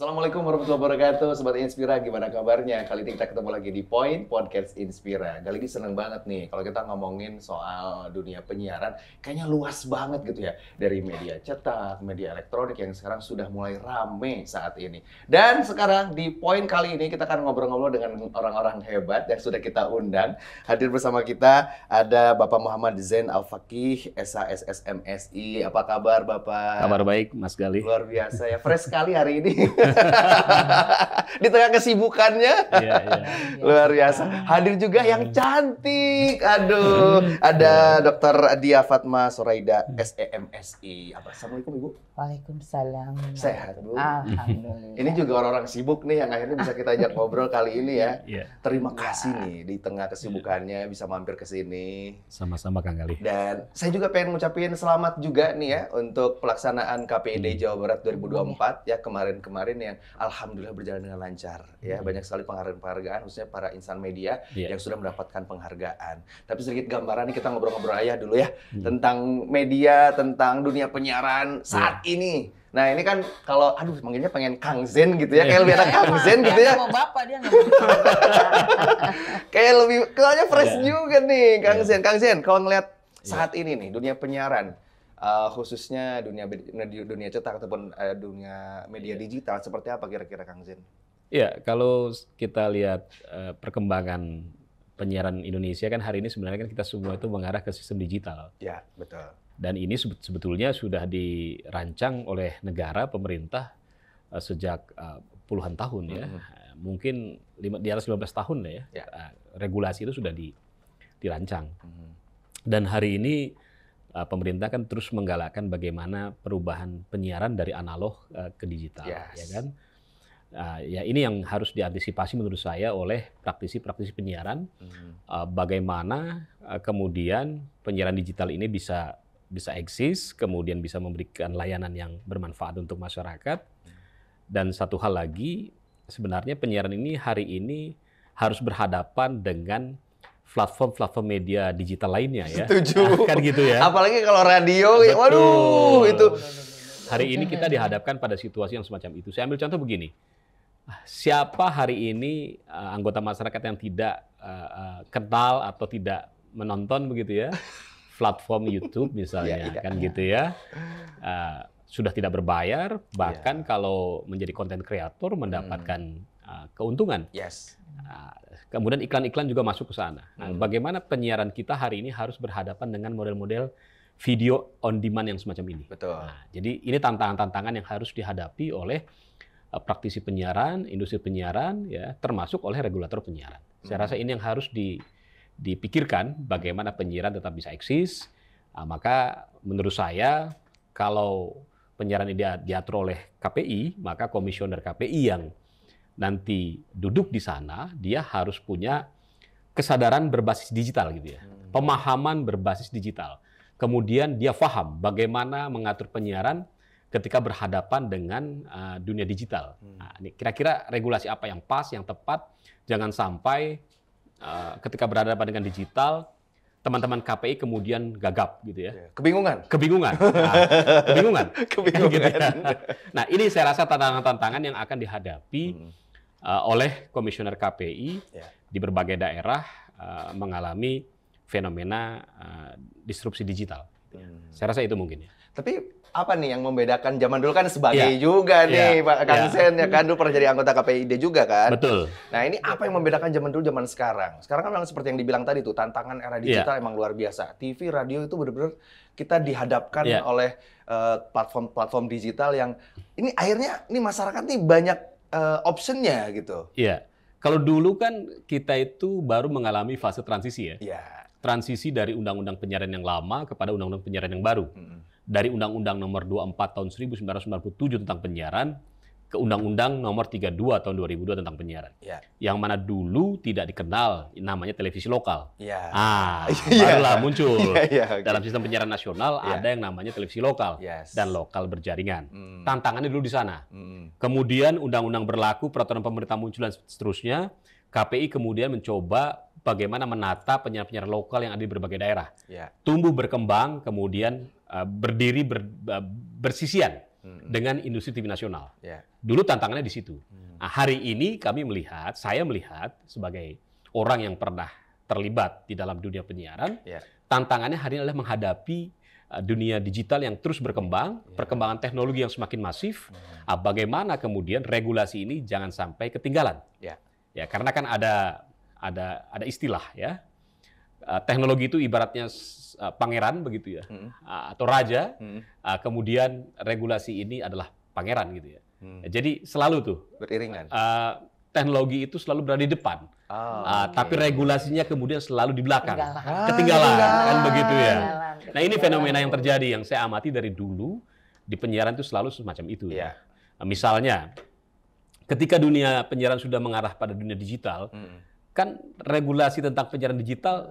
Assalamualaikum warahmatullahi wabarakatuh, Sobat Inspira, gimana kabarnya? Kali ini kita ketemu lagi di Point Podcast Inspira. Kali ini seneng banget nih, kalau kita ngomongin soal dunia penyiaran, kayaknya luas banget gitu ya. Dari media cetak, media elektronik yang sekarang sudah mulai rame saat ini. Dan sekarang di Point kali ini kita akan ngobrol-ngobrol dengan orang-orang hebat yang sudah kita undang. Hadir bersama kita ada Bapak Muhammad Zain Al-Fakih, SHS SMSI. Apa kabar Bapak? Kabar baik Mas Galih. Luar biasa ya, fresh sekali hari ini. Di tengah kesibukannya, luar biasa. Hadir juga yang cantik, aduh, ada Dr. Adiya Fatma Sjoraida, SEMSI. Apa? Assalamualaikum Ibu. Waalaikumsalam. Sehat Bu. Alhamdulillah. Ini juga orang-orang sibuk nih yang akhirnya bisa kita ajak ngobrol kali ini ya. Terima kasih nih di tengah kesibukannya bisa mampir ke sini. Sama-sama Kang Galih. Dan saya juga pengen ngucapin selamat juga nih ya untuk pelaksanaan KPID Jawa Barat 2024 ya kemarin yang alhamdulillah berjalan dengan lancar ya. Banyak sekali penghargaan-penghargaan khususnya para insan media yang sudah mendapatkan penghargaan. Tapi sedikit gambaran nih, kita ngobrol-ngobrol aja dulu ya tentang media, tentang dunia penyiaran saat ini. Nah ini kan kalau, aduh manggilnya pengen Kang Zain gitu ya, kayak lebih enak Kang Zain gitu ya. Dia mau bapak, dia nggak mau kayak lebih, kayaknya fresh juga nih Kang Zain. Kang Zain, kalau ngeliat saat ini nih dunia penyiaran, khususnya dunia cetak ataupun dunia media digital, seperti apa kira-kira Kang Zain? Ya, kalau kita lihat perkembangan penyiaran Indonesia kan hari ini sebenarnya kan kita semua itu mengarah ke sistem digital. Ya, betul. Dan ini sebetulnya sudah dirancang oleh negara, pemerintah sejak puluhan tahun ya. Mungkin di atas 15 tahun lah ya. Regulasi itu sudah dirancang. Dan hari ini pemerintah kan terus menggalakkan bagaimana perubahan penyiaran dari analog ke digital, ya kan? Ya ini yang harus diantisipasi menurut saya oleh praktisi-praktisi penyiaran. Bagaimana kemudian penyiaran digital ini bisa eksis, kemudian bisa memberikan layanan yang bermanfaat untuk masyarakat. Dan satu hal lagi, sebenarnya penyiaran ini hari ini harus berhadapan dengan platform-platform media digital lainnya ya. Setuju. Kan gitu ya. Apalagi kalau radio, betul. Waduh itu. Hari ini kita dihadapkan pada situasi yang semacam itu. Saya ambil contoh begini. Siapa hari ini anggota masyarakat yang tidak kenal atau tidak menonton begitu ya. Platform YouTube misalnya kan gitu ya. Sudah tidak berbayar, bahkan kalau menjadi konten kreator mendapatkan keuntungan. Yes. Kemudian iklan-iklan juga masuk ke sana. Nah, bagaimana penyiaran kita hari ini harus berhadapan dengan model-model video on demand yang semacam ini. Betul. Nah, jadi ini tantangan-tantangan yang harus dihadapi oleh praktisi penyiaran, industri penyiaran, ya, termasuk oleh regulator penyiaran. Saya rasa ini yang harus dipikirkan bagaimana penyiaran tetap bisa eksis. Nah, maka menurut saya kalau penyiaran ini diatur oleh KPI, maka komisioner KPI yang nanti duduk di sana, dia harus punya kesadaran berbasis digital gitu ya. Pemahaman berbasis digital. Kemudian dia paham bagaimana mengatur penyiaran ketika berhadapan dengan dunia digital. Nah, ini kira-kira regulasi apa yang pas, yang tepat. Jangan sampai ketika berhadapan dengan digital, teman-teman KPI kemudian gagap gitu ya. Kebingungan. Nah, kebingungan. Gitu ya. Nah, ini saya rasa tantangan-tantangan yang akan dihadapi oleh komisioner KPI di berbagai daerah mengalami fenomena disrupsi digital. Saya rasa itu mungkin ya. Tapi apa nih yang membedakan zaman dulu kan sebagai juga nih Pak Kang Zain ya kan dulu pernah jadi anggota KPID juga kan. Betul. Nah ini apa yang membedakan zaman dulu zaman sekarang? Sekarang kan memang seperti yang dibilang tadi tuh tantangan era digital emang luar biasa. TV, radio itu benar-benar kita dihadapkan oleh platform-platform digital yang ini akhirnya ini masyarakat nih banyak optionnya gitu. Iya. Kalau dulu kan kita itu baru mengalami fase transisi ya. Iya. Transisi dari undang-undang penyiaran yang lama kepada undang-undang penyiaran yang baru. Dari undang-undang nomor 24 tahun 1997 tentang penyiaran ke undang-undang nomor 32 tahun 2002 tentang penyiaran. Ya. Yang mana dulu tidak dikenal namanya televisi lokal. Ya. Ah, barulah muncul. Dalam sistem penyiaran nasional ada yang namanya televisi lokal dan lokal berjaringan. Tantangannya dulu di sana. Kemudian undang-undang berlaku, peraturan pemerintah muncul dan seterusnya. KPI kemudian mencoba bagaimana menata penyiar-penyiar lokal yang ada di berbagai daerah. Ya. Tumbuh berkembang, kemudian berdiri bersisian dengan industri TV nasional. Ya. Dulu tantangannya di situ. Nah, hari ini kami melihat, saya melihat sebagai orang yang pernah terlibat di dalam dunia penyiaran, ya. Tantangannya hari ini adalah menghadapi dunia digital yang terus berkembang, ya. Perkembangan teknologi yang semakin masif, bagaimana kemudian regulasi ini jangan sampai ketinggalan. Ya, ya karena kan ada istilah ya, teknologi itu ibaratnya pangeran begitu ya, atau raja, kemudian regulasi ini adalah pangeran gitu ya. Jadi selalu tuh beriringan. Teknologi itu selalu berada di depan, tapi regulasinya kemudian selalu di belakang, ketinggalan kan begitu ya. Nah ini fenomena yang terjadi yang saya amati dari dulu di penyiaran itu selalu semacam itu ya. Misalnya ketika dunia penyiaran sudah mengarah pada dunia digital, kan regulasi tentang penyiaran digital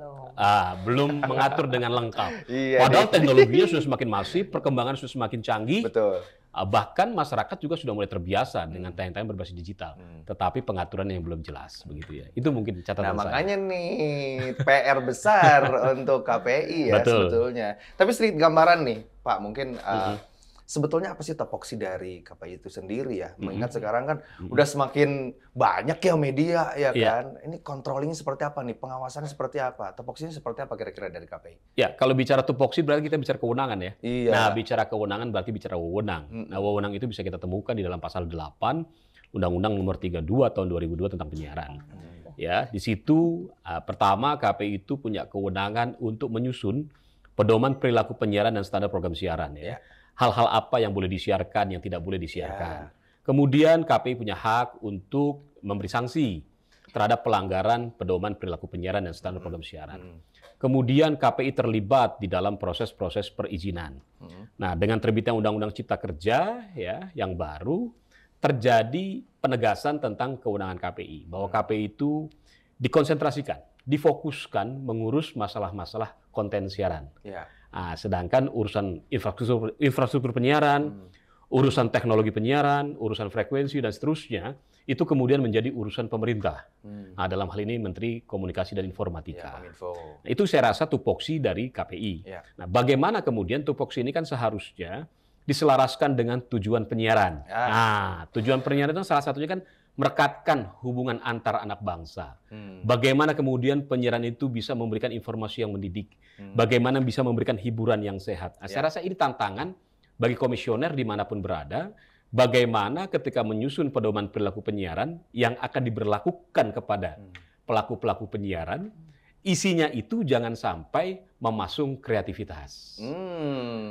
belum mengatur dengan lengkap. Padahal teknologinya sudah semakin masif, perkembangan sudah semakin canggih. Betul. Bahkan masyarakat juga sudah mulai terbiasa dengan tayang-tayang berbasis digital, tetapi pengaturan yang belum jelas begitu ya. Itu mungkin catatan saya. Nah makanya nih PR besar untuk KPI ya. Betul. Sebetulnya. Tapi sedikit gambaran nih Pak, mungkin sebetulnya apa sih tupoksi dari KPI itu sendiri ya? Mengingat sekarang kan udah semakin banyak ya media ya kan. Ini controllingnya seperti apa nih? Pengawasannya seperti apa? Tupoksinya seperti apa kira-kira dari KPI? Ya kalau bicara tupoksi berarti kita bicara kewenangan ya. Iya. Nah bicara kewenangan berarti bicara wewenang. Nah wewenang itu bisa kita temukan di dalam pasal 8 Undang-Undang Nomor 32 Tahun 2002 tentang penyiaran. Ya di situ pertama KPI itu punya kewenangan untuk menyusun pedoman perilaku penyiaran dan standar program siaran ya. Hal-hal apa yang boleh disiarkan, yang tidak boleh disiarkan. Kemudian KPI punya hak untuk memberi sanksi terhadap pelanggaran pedoman perilaku penyiaran dan standar program siaran. Kemudian KPI terlibat di dalam proses-proses perizinan. Nah, dengan terbitnya Undang-Undang Cipta Kerja ya yang baru terjadi penegasan tentang kewenangan KPI bahwa KPI itu dikonsentrasikan, difokuskan mengurus masalah-masalah konten siaran. Nah, sedangkan urusan infrastruktur penyiaran, urusan teknologi penyiaran, urusan frekuensi, dan seterusnya, itu kemudian menjadi urusan pemerintah. Nah, dalam hal ini Menteri Komunikasi dan Informatika. Nah, itu saya rasa tupoksi dari KPI. Nah, bagaimana kemudian tupoksi ini kan seharusnya diselaraskan dengan tujuan penyiaran. Nah, tujuan penyiaran itu salah satunya kan merekatkan hubungan antar anak bangsa. Bagaimana kemudian penyiaran itu bisa memberikan informasi yang mendidik. Bagaimana bisa memberikan hiburan yang sehat. Nah, saya rasa ini tantangan bagi komisioner dimanapun berada. Bagaimana ketika menyusun pedoman perilaku penyiaran yang akan diberlakukan kepada pelaku-pelaku penyiaran, isinya itu jangan sampai memasung kreativitas.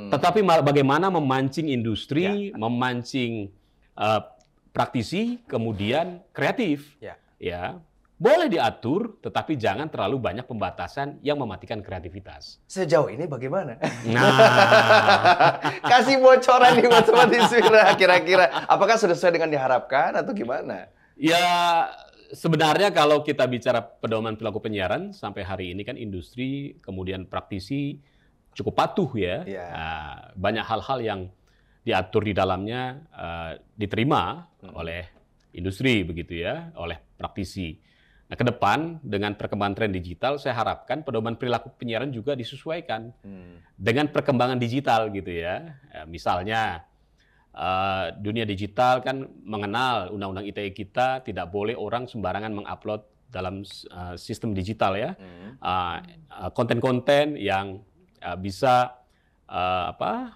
Tetapi bagaimana memancing industri, memancing praktisi, kemudian kreatif, ya boleh diatur, tetapi jangan terlalu banyak pembatasan yang mematikan kreativitas. Sejauh ini bagaimana? Nah, kasih bocoran nih buat Sobat Inspira, kira-kira apakah sudah sesuai dengan diharapkan atau gimana? Ya sebenarnya kalau kita bicara pedoman perilaku penyiaran sampai hari ini kan industri kemudian praktisi cukup patuh ya, banyak hal-hal yang diatur di dalamnya diterima oleh industri begitu ya, oleh praktisi. Nah, ke depan dengan perkembangan tren digital saya harapkan pedoman perilaku penyiaran juga disesuaikan dengan perkembangan digital gitu ya. Misalnya dunia digital kan mengenal undang-undang ITE kita tidak boleh orang sembarangan mengupload dalam sistem digital ya. Konten-konten yang bisa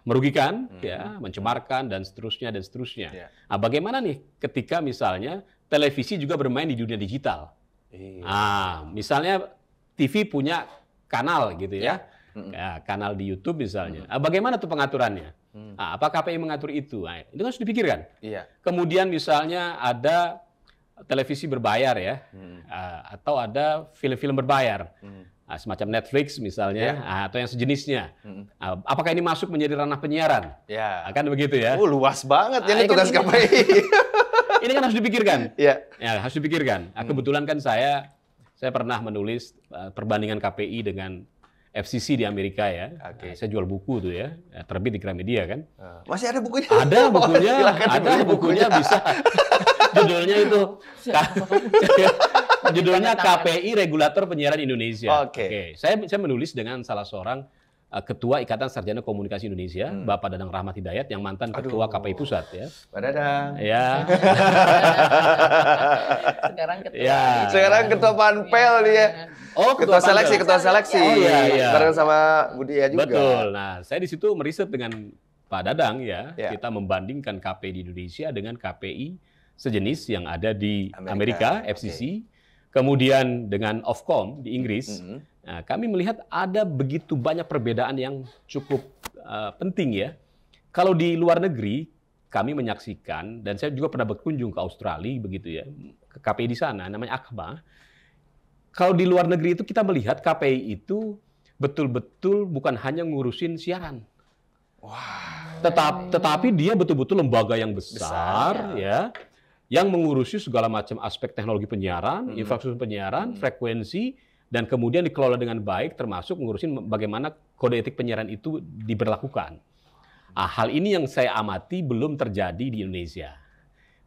merugikan, ya, mencemarkan, dan seterusnya. Nah, bagaimana nih ketika misalnya televisi juga bermain di dunia digital? Nah, misalnya TV punya kanal gitu ya, kanal di YouTube misalnya. Bagaimana tuh pengaturannya? Apa KPI mengatur itu? Nah, itu harus dipikirkan. Kemudian misalnya ada televisi berbayar ya, atau ada film-film berbayar. Semacam Netflix misalnya, atau yang sejenisnya. Apakah ini masuk menjadi ranah penyiaran? Kan begitu ya. Luas banget ya tugas KPI. Ini kan harus dipikirkan. Ya, harus dipikirkan. Kebetulan kan saya pernah menulis perbandingan KPI dengan FCC di Amerika ya. Saya jual buku tuh ya, terbit di Gramedia kan. Masih ada bukunya? Ada bukunya, ada bukunya bisa. Judulnya itu judulnya KPI Regulator Penyiaran Indonesia. Oke. Okay. Saya menulis dengan salah seorang Ketua Ikatan Sarjana Komunikasi Indonesia, Bapak Dadang Rahmat Hidayat, yang mantan Ketua KPI Pusat, ya. Pak Dadang. Ya. Sekarang ketua. Ya. Sekarang ketua Panpel dia. Oh, ketua seleksi. Oh, iya. Bareng sama Budi ya juga. Betul. Nah, saya di situ meriset dengan Pak Dadang ya. Kita membandingkan KPI di Indonesia dengan KPI sejenis yang ada di Amerika FCC, kemudian dengan Ofcom di Inggris. Nah, kami melihat ada begitu banyak perbedaan yang cukup penting ya. Kalau di luar negeri, kami menyaksikan, dan saya juga pernah berkunjung ke Australia begitu ya, ke KPI di sana, namanya Akhba. Kalau di luar negeri itu kita melihat KPI itu betul-betul bukan hanya ngurusin siaran. Wah. Tetapi dia betul-betul lembaga yang besar ya, yang mengurusi segala macam aspek teknologi penyiaran, infrastruktur penyiaran, frekuensi, dan kemudian dikelola dengan baik, termasuk ngurusin bagaimana kode etik penyiaran itu diberlakukan. Nah, hal ini yang saya amati belum terjadi di Indonesia.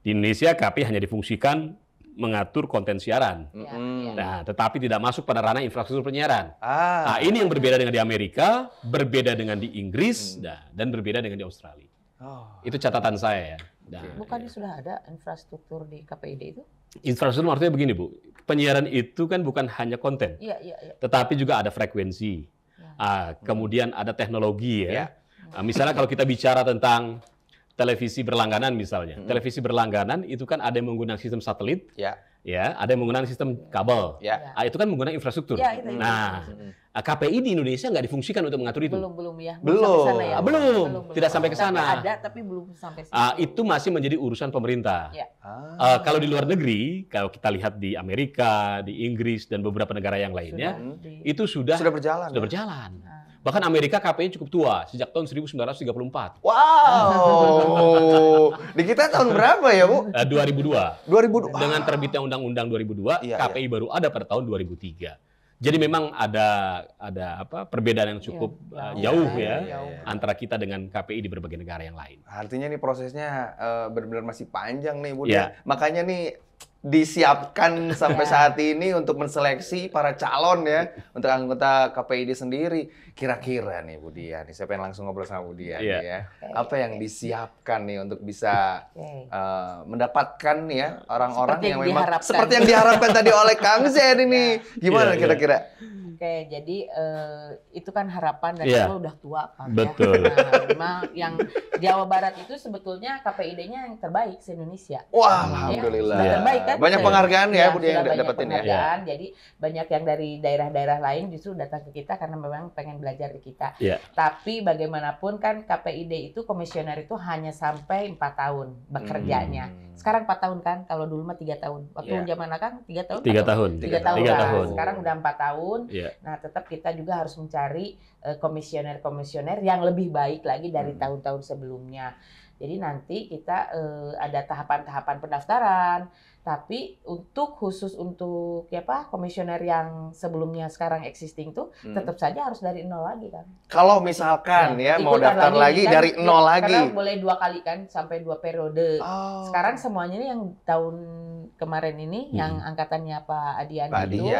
Di Indonesia KPI hanya difungsikan mengatur konten siaran, nah, tetapi tidak masuk pada ranah infrastruktur penyiaran. Nah, ini yang berbeda dengan di Amerika, berbeda dengan di Inggris, dan berbeda dengan di Australia. Itu catatan saya ya. Bukannya sudah ada infrastruktur di KPID itu? Infrastruktur artinya begini Bu, penyiaran itu kan bukan hanya konten, tetapi juga ada frekuensi, kemudian ada teknologi ya. Misalnya kalau kita bicara tentang televisi berlangganan misalnya, televisi berlangganan itu kan ada yang menggunakan sistem satelit, ada yang menggunakan sistem kabel, itu kan menggunakan infrastruktur. Nah, KPI di Indonesia nggak difungsikan untuk mengatur itu. Belum. Tidak sampai ke sana. Ada tapi belum sampai sana. Itu masih menjadi urusan pemerintah. Kalau di luar negeri, kalau kita lihat di Amerika, di Inggris dan beberapa negara yang lainnya, itu sudah berjalan. Sudah berjalan. Bahkan Amerika KPI cukup tua, sejak tahun 1934. Wow. Di kita tahun berapa ya, Bu? 2002. Dengan terbitnya Undang-Undang 2002, KPI baru ada pada tahun 2003. Jadi memang ada perbedaan yang cukup jauh ya antara kita dengan KPI di berbagai negara yang lain. Artinya nih prosesnya benar-benar masih panjang nih Bu. Makanya nih disiapkan sampai saat ini untuk menseleksi para calon ya untuk anggota KPID sendiri. Kira-kira nih Bu Dian, saya pengen langsung ngobrol sama Bu Dian ya. Apa yang disiapkan nih untuk bisa mendapatkan ya orang-orang yang memang seperti yang diharapkan tadi oleh Kang Zain ini. Gimana kira-kira? Oke, jadi itu kan harapan dan kalau udah tua Pak. Betul. Ya. Nah, memang yang Jawa Barat itu sebetulnya KPID-nya yang terbaik se-Indonesia. Wah, alhamdulillah. Ya, terbaik kan? Banyak penghargaan ya Bu Dian yang dapetin ya. Jadi banyak yang dari daerah-daerah lain justru datang ke kita karena memang pengen belajar di kita. Tapi bagaimanapun kan KPID itu komisioner itu hanya sampai 4 tahun bekerjanya. Sekarang 4 tahun kan? Kalau dulu mah 3 tahun. Waktu zaman Akang 3 tahun. 3 tahun. Sekarang udah 4 tahun. Nah, tetap kita juga harus mencari komisioner-komisioner yang lebih baik lagi dari tahun-tahun sebelumnya. Jadi nanti kita ada tahapan-tahapan pendaftaran, tapi untuk khusus untuk komisioner yang sebelumnya sekarang existing tuh tetap saja harus dari nol lagi kan. Kalau misalkan ya mau daftar lagi kan, dari nol lagi. Karena boleh 2 kali kan sampai 2 periode. Sekarang semuanya ini yang tahun kemarin ini yang angkatannya Pak Adian itu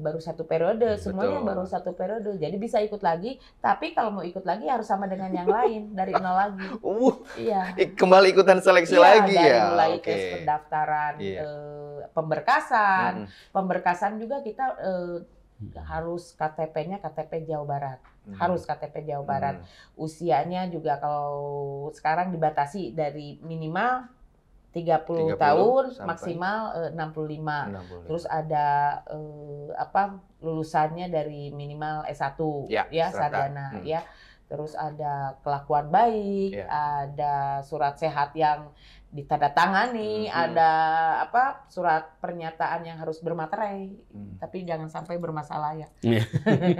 baru 1 periode, semuanya baru 1 periode, jadi bisa ikut lagi. Tapi kalau mau ikut lagi harus sama dengan yang lain dari nol lagi. Kembali ikutan seleksi lagi dari mulai tes pendaftaran, pemberkasan, pemberkasan juga kita harus KTP-nya KTP Jawa Barat, harus KTP Jawa Barat. Usianya juga kalau sekarang dibatasi dari minimal 30 tahun, maksimal 65. Terus ada lulusannya dari minimal S1 ya sarjana ya. Terus ada kelakuan baik, ada surat sehat yang ditandatangani, ada surat pernyataan yang harus bermaterai, tapi jangan sampai bermasalah ya.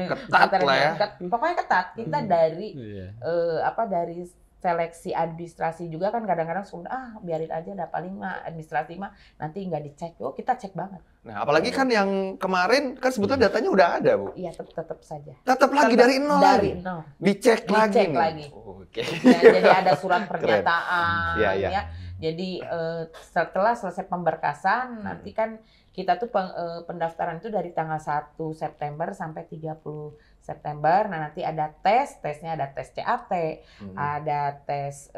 Ketat lah ya. Pokoknya ketat. Kita dari dari seleksi administrasi juga kan kadang-kadang suka biarin aja, dah paling mah administrasi mah nanti nggak dicek. Oh, kita cek banget. Nah, apalagi kan yang kemarin kan sebetulnya datanya udah ada Bu. Iya, tetap saja. Tetap lagi dari nol. Dari nol. Dicek lagi. Oke. Ya, jadi ada surat pernyataan ya. Jadi setelah selesai pemberkasan nanti kan Kita tuh pendaftaran itu dari tanggal 1 September sampai 30 September. Nah, nanti ada tes, tesnya ada tes CAT, ada tes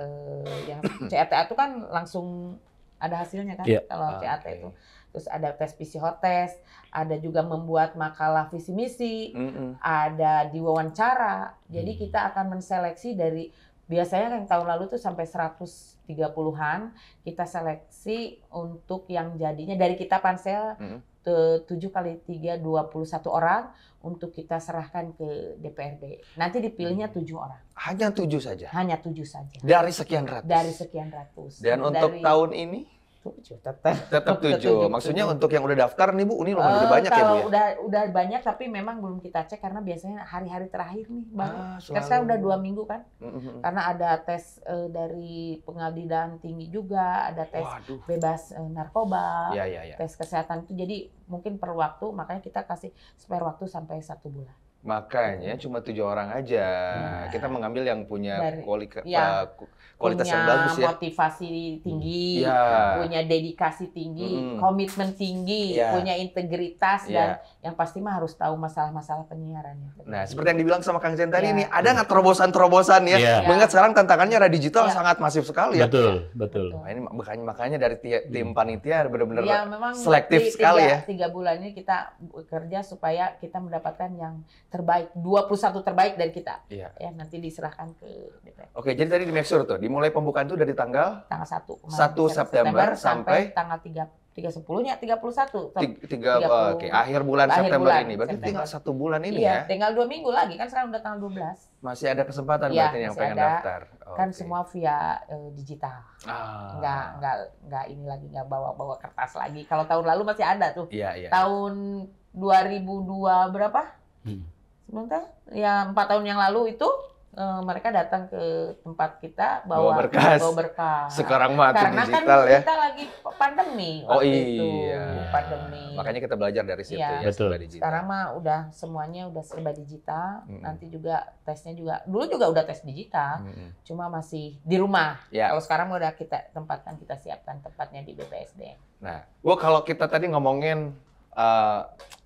yang CAT itu kan langsung ada hasilnya kan, kalau CAT itu. Terus ada tes PCR test, ada juga membuat makalah visi misi, ada diwawancara. Jadi kita akan menseleksi dari biasanya yang tahun lalu tuh sampai 130-an kita seleksi untuk yang jadinya dari kita pansel 7 kali 3, 21 orang untuk kita serahkan ke DPRD. Nanti dipilihnya 7 orang. Hanya 7 saja. Hanya 7 saja. Dari sekian ratus. Dari sekian ratus. Dan untuk tahun ini? 7, tetap 7. Maksudnya 7. Untuk yang udah daftar nih Bu, ini lumayan udah banyak ya Bu ya? Udah banyak, tapi memang belum kita cek karena biasanya hari-hari terakhir nih baru. Karena saya udah 2 minggu kan, karena ada tes dari pengadilan tinggi juga, ada tes bebas narkoba, tes kesehatan itu. Jadi mungkin perlu waktu, makanya kita kasih spare waktu sampai 1 bulan. Makanya cuma 7 orang aja. Nah, kita mengambil yang punya kualitas yang bagus ya. Punya motivasi tinggi, punya dedikasi tinggi, komitmen tinggi, punya integritas, dan yang pasti mah harus tahu masalah-masalah penyiarannya. Nah, seperti yang dibilang sama Kang Zain tadi ini, ada nggak terobosan-terobosan ya? Mengingat sekarang tantangannya era digital sangat masif sekali ya. Betul, betul. Nah, ini makanya dari tim panitia benar-benar selektif sekali ya. 3 bulan ini kita bekerja supaya kita mendapatkan yang terbaik, 21 terbaik dari kita. Ya, nanti diserahkan ke DPR. Oke, jadi tadi di make sure tuh, dimulai pembukaan itu dari tanggal 1 September sampai tanggal 30, oke, akhir bulan September ini. Berarti tinggal 1 bulan ini ya. Tinggal 2 minggu lagi kan, sekarang udah tanggal 12. Masih ada kesempatan berarti yang pengen daftar. Kan semua via digital. Enggak ini lagi, enggak bawa-bawa kertas lagi. Kalau tahun lalu masih ada tuh. Tahun 2002 berapa? Sebentar, ya 4 tahun yang lalu itu mereka datang ke tempat kita bawa berkas. Sekarang mah digital ya. Karena kan kita lagi pandemi pandemi. Makanya kita belajar dari situ ya. Betul. Sekarang mah udah semuanya udah serba digital. Nanti juga tesnya juga dulu udah tes digital. Cuma masih di rumah. Kalau sekarang udah kita siapkan tempatnya di BPSD. Nah, Bu, kalau kita tadi ngomongin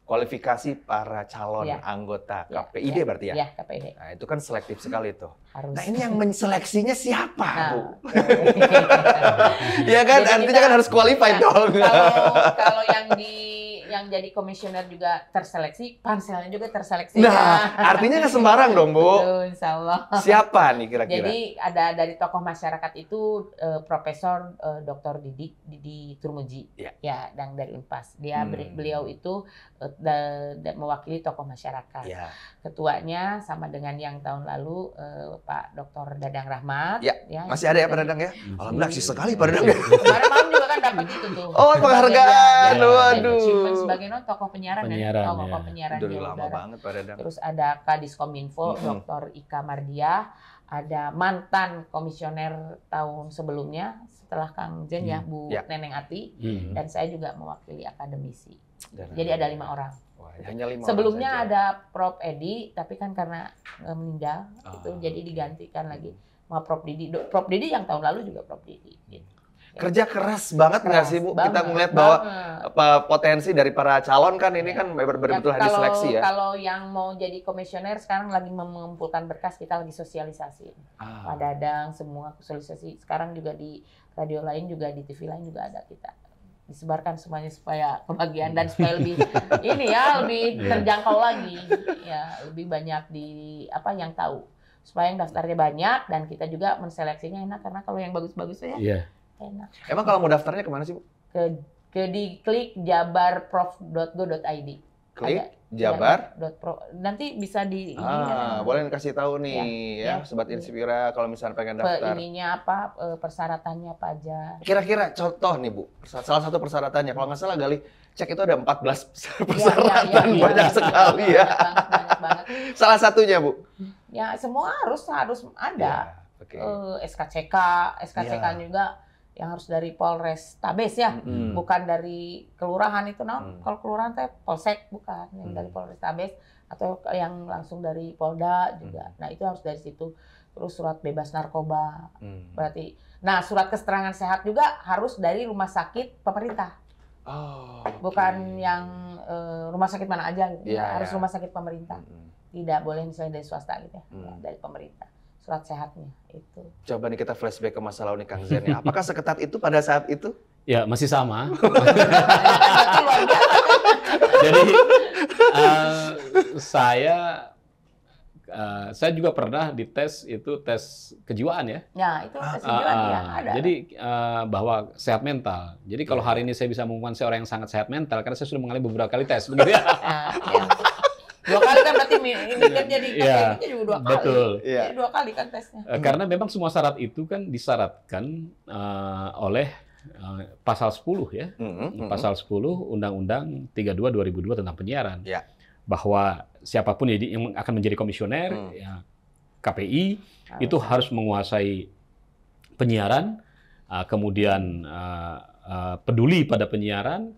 kualifikasi para calon anggota KPID berarti ya? Iya, KPID. Nah, itu kan selektif sekali tuh. Harus. Nah, ini yang menseleksinya siapa, Bu? Iya kan, artinya kan harus qualified dong. Kalau yang jadi komisioner juga terseleksi, panselnya juga terseleksi. Nah, artinya nggak sembarang dong, Bu. Betul, insya Allah. Siapa nih kira-kira? Jadi ada dari tokoh masyarakat itu Profesor Dr. Didik Turmudzi. Ya, dan dari Unpas. Beliau itu dan mewakili tokoh masyarakat. Ketuanya sama dengan yang tahun lalu Pak Dr. Dadang Rahmat. Masih ada ya Pak Dadang ya? Alhamdulillah sih sekali Pak Dadang. Kemarin malam juga kan dapat itu tuh. Oh, penghargaan. Waduh. Sebagai tokoh penyiaran dan tokoh penyiaran. Udah lama banget Pak Dadang. Terus ada Kadiskom Info Dr. Ika Mardiah. Ada mantan komisioner tahun sebelumnya setelah Kang Zain ya, Bu Neneng Ati, dan saya juga mewakili akademisi. Jadi ada 5 orang. Wah, hanya 5 sebelumnya orang ada Prof. Edi, tapi kan karena meninggal itu jadi digantikan lagi sama Prof. Didi. Prof. Didi yang tahun lalu juga Prof. Didi. Kerja keras banget nggak sih Bu? Kita melihat bahwa potensi dari para calon kan ini kan betul-betul harus diseleksi ya. Kalau yang mau jadi komisioner sekarang lagi mengumpulkan berkas, kita lagi sosialisasi. Pak Dadang semua sosialisasi. Sekarang juga di radio lain juga di TV lain juga ada kita. Disebarkan semuanya supaya kebagian dan supaya lebih lebih terjangkau lagi. Ya, lebih banyak di yang tahu. Supaya yang daftarnya banyak dan kita juga menseleksinya enak karena kalau yang bagus-bagusnya enak. Emang kalau mau daftarnya kemana sih Bu? Klik jabarprof.go.id. Klik jabar.pro. Nanti bisa di boleh kasih tahu nih ya Sobat Inspira kalau misalnya pengen daftar. Ininya apa, persyaratannya apa aja. Kira-kira contoh nih Bu, salah satu persyaratannya kalau nggak salah Gali cek itu ada 14 persyaratan, banyak sekali ya. Banyak banget. Salah satunya Bu. Ya semua harus ada. SKCK, juga yang harus dari Polres Tabes ya, bukan dari kelurahan itu. Kalau kelurahan teh polsek bukan, yang dari Polres Tabes atau yang langsung dari Polda juga. Nah itu harus dari situ. Terus surat bebas narkoba, berarti. Nah surat keterangan sehat juga harus dari rumah sakit pemerintah. Oh, okay. Bukan yang rumah sakit mana aja, harus rumah sakit pemerintah. Tidak boleh misalnya dari swasta gitu ya, dari pemerintah. Surat sehatnya itu. Coba nih kita flashback ke masa lalu nih Kang Zen. Apakah seketat itu pada saat itu? Ya masih sama. Jadi saya juga pernah dites itu tes kejiwaan ya. Ya itu tes kejiwaan ya ada. Jadi bahwa sehat mental. Jadi kalau hari ini saya bisa mengumumkan saya orang yang sangat sehat mental karena saya sudah mengalami beberapa kali tes. Begitu ya. Dua kali kan berarti minimnya di KPI-nya juga dua kali. Betul. Jadi dua kali kan tesnya. Karena memang semua syarat itu kan disyaratkan oleh Pasal 10 ya. Pasal 10 Undang-Undang 32 2002 tentang penyiaran. Ya. Bahwa siapapun yang akan menjadi komisioner KPI itu harus menguasai penyiaran, kemudian peduli pada penyiaran,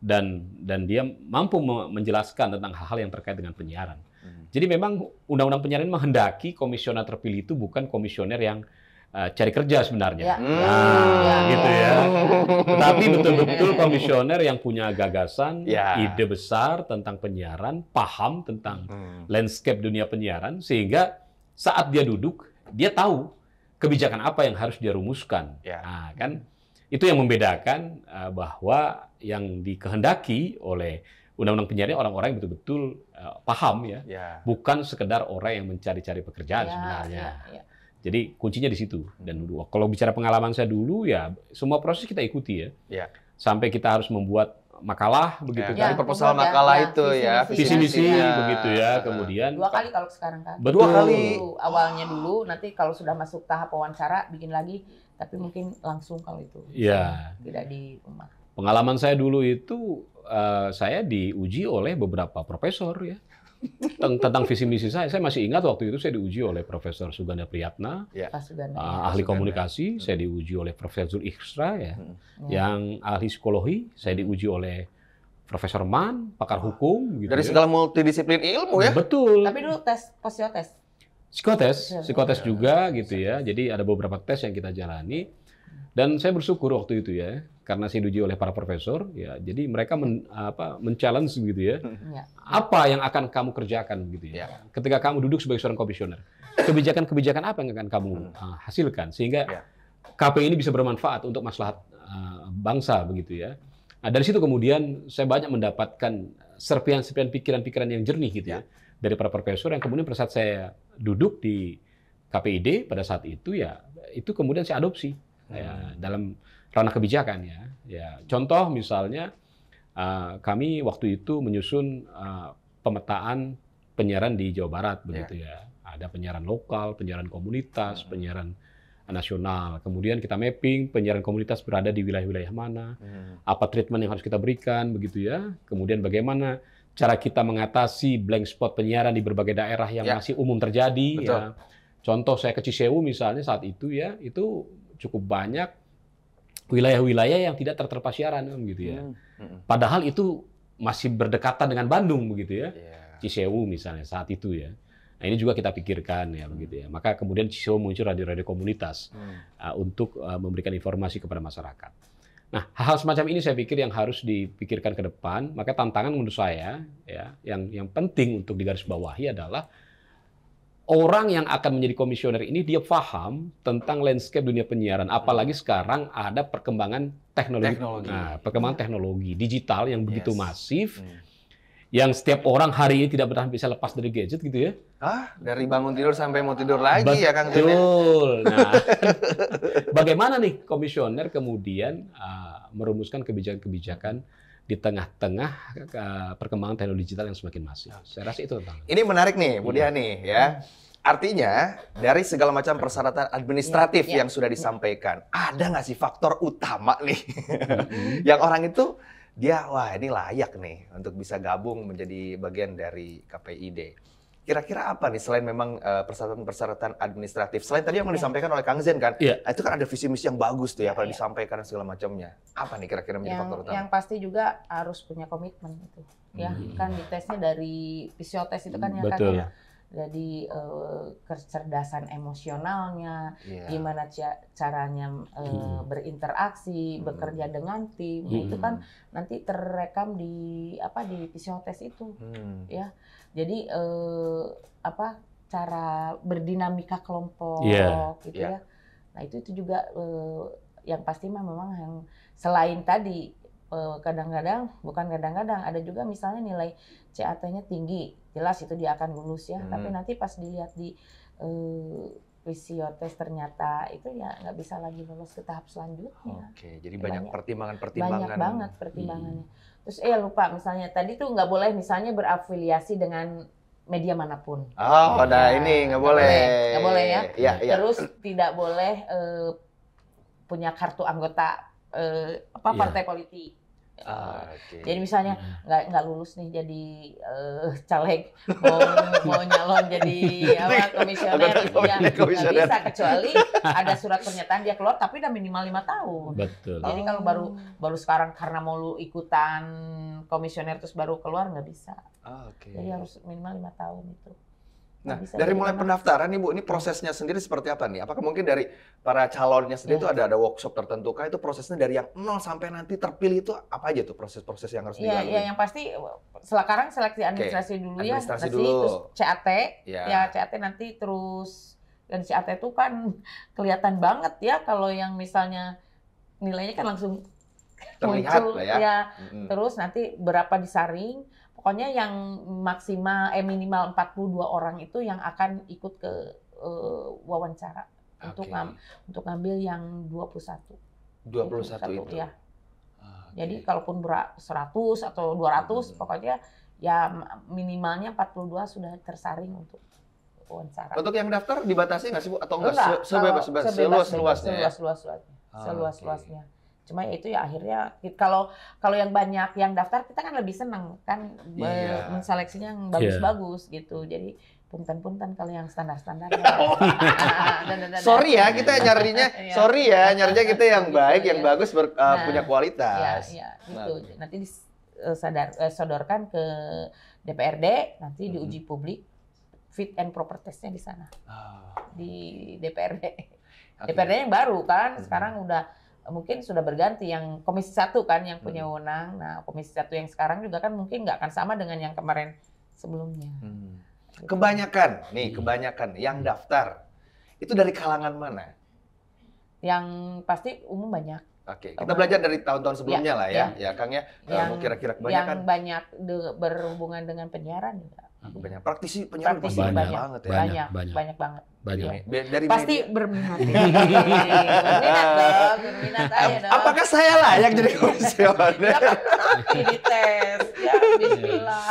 dan dia mampu menjelaskan tentang hal-hal yang terkait dengan penyiaran. Jadi memang Undang-Undang Penyiaran menghendaki komisioner terpilih itu bukan komisioner yang cari kerja sebenarnya, gitu ya. Tetapi betul-betul komisioner yang punya gagasan, ide besar tentang penyiaran, paham tentang landscape dunia penyiaran, sehingga saat dia duduk, dia tahu kebijakan apa yang harus dia rumuskan. Nah, kan itu yang membedakan bahwa yang dikehendaki oleh Undang-Undang Penyiaran orang-orang yang betul-betul paham ya, bukan sekedar orang yang mencari-cari pekerjaan sebenarnya. Jadi kuncinya di situ. Dan dulu kalau bicara pengalaman saya dulu ya semua proses kita ikuti ya. Sampai kita harus membuat makalah begitu kan. Proposal makalah itu ya. Visi-misi begitu ya. Kemudian dua kali kalau sekarang kan. Dua kali. Awalnya dulu, nanti kalau sudah masuk tahap wawancara bikin lagi, tapi mungkin langsung kalau itu. Iya. Tidak di rumah. Pengalaman saya dulu itu saya diuji oleh beberapa profesor ya. Tentang visi misi saya masih ingat waktu itu saya diuji oleh Profesor Suganda Priyatna, ahli komunikasi, saya diuji oleh Profesor Zulikstra ya, yang ahli psikologi, saya diuji oleh Profesor Man, pakar hukum. Gitu dari segala multidisiplin ilmu ya. Betul. Tapi dulu tes psikotes. Psikotes juga gitu ya. Jadi ada beberapa tes yang kita jalani dan saya bersyukur waktu itu ya. Karena saya diuji oleh para profesor, ya, jadi mereka men-challenge gitu ya, apa yang akan kamu kerjakan gitu ya, ketika kamu duduk sebagai seorang komisioner, kebijakan-kebijakan apa yang akan kamu hasilkan sehingga KPI ini bisa bermanfaat untuk maslahat bangsa begitu ya. Nah, dari situ kemudian saya banyak mendapatkan serpihan-serpihan pikiran-pikiran yang jernih gitu ya dari para profesor yang kemudian pada saat saya duduk di KPID pada saat itu ya itu kemudian saya adopsi ya, dalam ranah kebijakan ya. Contoh misalnya kami waktu itu menyusun pemetaan penyiaran di Jawa Barat begitu ya. Ada penyiaran lokal, penyiaran komunitas, penyiaran nasional. Kemudian kita mapping penyiaran komunitas berada di wilayah-wilayah mana, apa treatment yang harus kita berikan begitu ya. Kemudian bagaimana cara kita mengatasi blank spot penyiaran di berbagai daerah yang masih umum terjadi. Ya. Contoh saya ke Cisewu misalnya saat itu ya, itu cukup banyak wilayah-wilayah yang tidak terterpa siaran gitu ya. Padahal itu masih berdekatan dengan Bandung begitu ya. Cisewu misalnya saat itu ya. Nah, ini juga kita pikirkan ya begitu ya. Maka kemudian Cisewu muncul radio-radio komunitas untuk memberikan informasi kepada masyarakat. Nah, hal-hal semacam ini saya pikir yang harus dipikirkan ke depan. Maka tantangan menurut saya ya yang penting untuk digarisbawahi adalah orang yang akan menjadi komisioner ini dia paham tentang landscape dunia penyiaran. Apalagi sekarang ada perkembangan teknologi, perkembangan teknologi digital yang begitu masif, yang setiap orang hari ini tidak pernah bisa lepas dari gadget gitu ya. Dari bangun tidur sampai mau tidur lagi ya Kang Zen. Betul. Nah, bagaimana nih komisioner kemudian merumuskan kebijakan-kebijakan di tengah-tengah perkembangan teknologi digital yang semakin masif. Saya rasa itu tentang. Ini menarik nih, Bu Dian nih ya. Artinya dari segala macam persyaratan administratif yang sudah disampaikan, ada nggak sih faktor utama nih yang orang itu dia wah ini layak nih untuk bisa gabung menjadi bagian dari KPID. Kira-kira apa nih selain memang persyaratan-persyaratan administratif, selain tadi yang disampaikan oleh Kang Zen kan, itu kan ada visi-misi yang bagus tuh ya, kalau disampaikan segala macamnya. Apa nih kira-kira menjadi faktor utama? Yang pasti juga harus punya komitmen itu, ya kan di tesnya dari fisiotes itu kan yang kan Jadi kecerdasan emosionalnya, gimana caranya berinteraksi, bekerja dengan tim, itu kan nanti terekam di apa di psikotes itu, ya. Jadi apa cara berdinamika kelompok, gitu ya. Nah itu juga yang pasti mah memang yang selain tadi kadang-kadang bukan kadang-kadang ada juga misalnya nilai CAT-nya tinggi. Jelas itu dia akan lulus ya, tapi nanti pas dilihat di fisiotes ternyata itu ya nggak bisa lagi lolos ke tahap selanjutnya. Oke, jadi banyak pertimbangan. Banyak banget pertimbangannya. Terus lupa misalnya tadi tuh nggak boleh misalnya berafiliasi dengan media manapun. Oh, pada ini nggak boleh. Nggak boleh ya. Terus tidak boleh punya kartu anggota partai politik. Jadi misalnya nggak lulus nih jadi caleg mau nyalon jadi komisioner ya nggak bisa kecuali ada surat pernyataan dia keluar tapi udah minimal 5 tahun. Betul. Jadi kalau baru sekarang karena mau lu ikutan komisioner terus baru keluar nggak bisa. Jadi harus minimal 5 tahun itu. Nah, dari mulai pendaftaran nih Bu, ini prosesnya sendiri seperti apa nih? Apakah mungkin dari para calonnya sendiri itu ada workshop tertentu kah? Itu prosesnya dari yang 0 sampai nanti terpilih itu apa aja tuh proses-proses yang harus dilalui? Iya, yang pasti sekarang seleksi administrasi dulu ya, terus CAT, ya CAT nanti terus dan CAT itu kan kelihatan banget ya kalau yang misalnya nilainya kan langsung terlihat muncul, lah ya. Terus nanti berapa disaring. Pokoknya yang maksimal minimal 42 orang itu yang akan ikut ke wawancara untuk ngambil yang 21. 21 itu. Ya. Jadi kalaupun 100 atau 200 pokoknya ya minimalnya 42 sudah tersaring untuk wawancara. Untuk yang daftar dibatasi nggak sih Bu atau enggak? Seluas-luasnya. Cuma itu ya akhirnya kalau yang banyak yang daftar kita kan lebih seneng kan menseleksinya yang bagus-bagus gitu. Jadi punten-punten kalau yang standar-standar. Sorry ya kita nyarinya, kita yang baik, yang bagus punya kualitas. Gitu. Nanti disodorkan ke DPRD, nanti diuji publik fit and proper testnya di sana. Di DPRD. DPRD yang baru kan sekarang udah mungkin sudah berganti yang Komisi 1 kan yang punya wewenang. Nah, Komisi 1 yang sekarang juga kan mungkin nggak akan sama dengan yang kemarin sebelumnya. Kebanyakan yang daftar itu dari kalangan mana? Yang pasti umum banyak. Kita belajar dari tahun-tahun sebelumnya Kang ya. Yang kira-kira kebanyakan. Yang banyak berhubungan dengan penyiaran juga. Banyak praktisi penyiaran banyak banget. Dari pasti berminat aja dong. Apakah saya layak jadi komisioner? Di tes ya bismillah.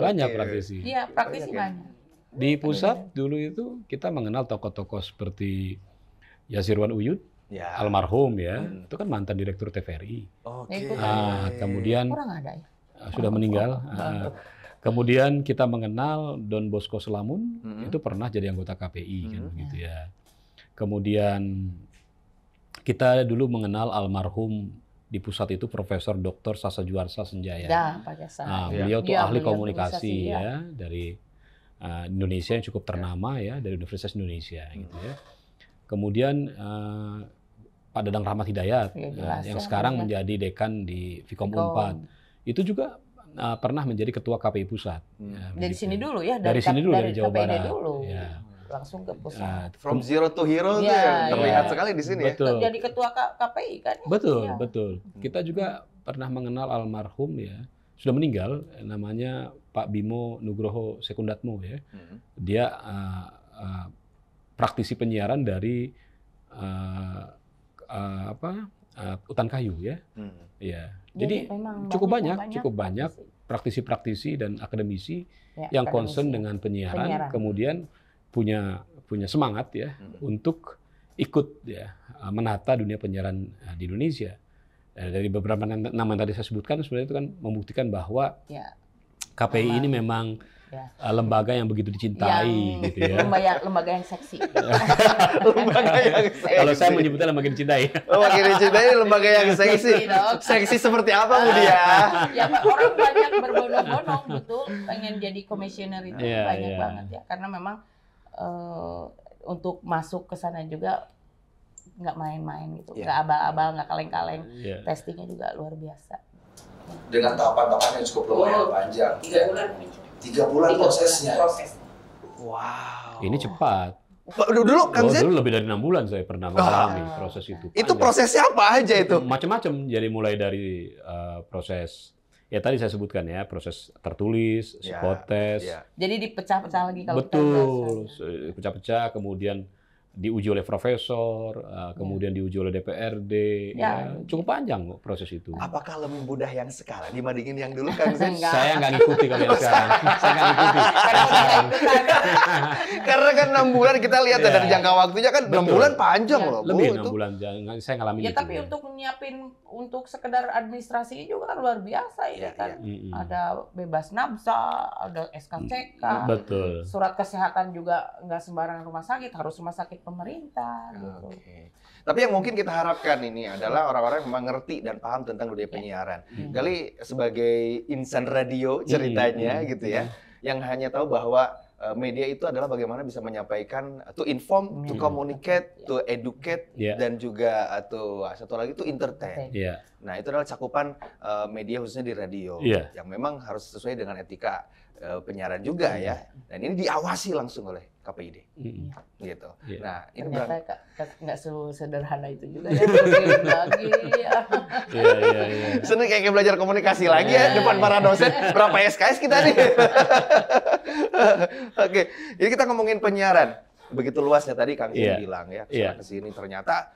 Banyak praktisi. Iya, praktisi banyak. Di pusat dulu itu kita mengenal tokoh-tokoh seperti Yasirwan Uyud. Almarhum ya, itu kan mantan direktur TVRI. Kemudian sudah meninggal. Kemudian kita mengenal Don Bosco Selamun, itu pernah jadi anggota KPI kan begitu ya. Kemudian kita dulu mengenal almarhum di pusat itu Profesor Dr. Sasa Juarsa Senjaya. Beliau tuh ahli komunikasi ya dari Indonesia yang cukup ternama ya dari Universitas Indonesia gitu ya. Kemudian Pak Dadang Rahmat Hidayat yang sekarang menjadi dekan di Vikom 4 itu juga pernah menjadi ketua KPI pusat. Dari sini dulu ya, dari Jawa Barat. Langsung ke pusat. From zero to hero tuh terlihat sekali di sini. Jadi ketua KPI kan? Betul. Kita juga pernah mengenal almarhum ya, sudah meninggal, namanya Pak Bimo Nugroho Sekundatmo ya. Dia praktisi penyiaran dari utan kayu ya. Jadi cukup banyak praktisi-praktisi dan akademisi yang concern dengan penyiaran, kemudian punya semangat ya untuk ikut ya menata dunia penyiaran di Indonesia. Dari beberapa nama yang tadi saya sebutkan sebenarnya itu kan membuktikan bahwa KPI ini memang lembaga yang begitu dicintai, yang gitu ya. Lembaga yang seksi. Lembaga yang seksi. Kalau saya menyebutnya lembaga dicintai. Lembaga dicintai, lembaga yang seksi. Seksi seperti apa, Bu Dia? Ya orang banyak berbondong-bondong betul pengen jadi komisioner itu banyak banget ya. Karena memang untuk masuk ke sana juga nggak main-main gitu, nggak abal-abal, nggak kaleng-kaleng. Testingnya juga luar biasa. Dengan tahapan-tahapan yang cukup lumayan panjang. 3 bulan prosesnya. Wow. Ini cepat. Dulu Kang Zain? Dulu lebih dari 6 bulan saya pernah mengalami proses itu. Panjang. Itu prosesnya apa aja itu? Macam-macam. Jadi mulai dari proses, ya tadi saya sebutkan ya, proses tertulis, spot test. Jadi dipecah-pecah lagi kalau betul, pecah-pecah, kemudian diuji oleh profesor, kemudian diuji oleh DPRD, ya cukup panjang kok proses itu. Apakah lebih mudah yang sekarang dibandingin yang dulu, Kang Zain? Saya nggak ngikuti kalau yang sekarang. Saya nggak ngikuti. Karena kan 6 bulan kita lihat dari jangka waktunya kan 6 bulan panjang loh. Lebih 6 bulan, saya ngalamin itu. Ya tapi untuk nyiapin untuk sekedar administrasinya juga kan luar biasa ini kan. Ada bebas nabsa, ada SKCK, surat kesehatan juga nggak sembarangan rumah sakit, harus rumah sakit pemerintah gitu. Tapi yang mungkin kita harapkan ini adalah orang-orang yang mengerti dan paham tentang dunia penyiaran. Kali sebagai insan radio ceritanya gitu ya, yang hanya tahu bahwa media itu adalah bagaimana bisa menyampaikan, to inform, to communicate, to educate, dan juga atau satu lagi to entertain. Nah itu adalah cakupan media khususnya di radio yang memang harus sesuai dengan etika penyiaran juga ya. Dan ini diawasi langsung oleh KPID. Gitu. Nah, ini ternyata nggak sederhana itu juga ya. Seneng kayak belajar komunikasi lagi ya depan para dosen. Berapa SKS kita nih? Oke, jadi kita ngomongin penyiaran. Begitu luasnya tadi Kang Zain bilang ya. Kesini ternyata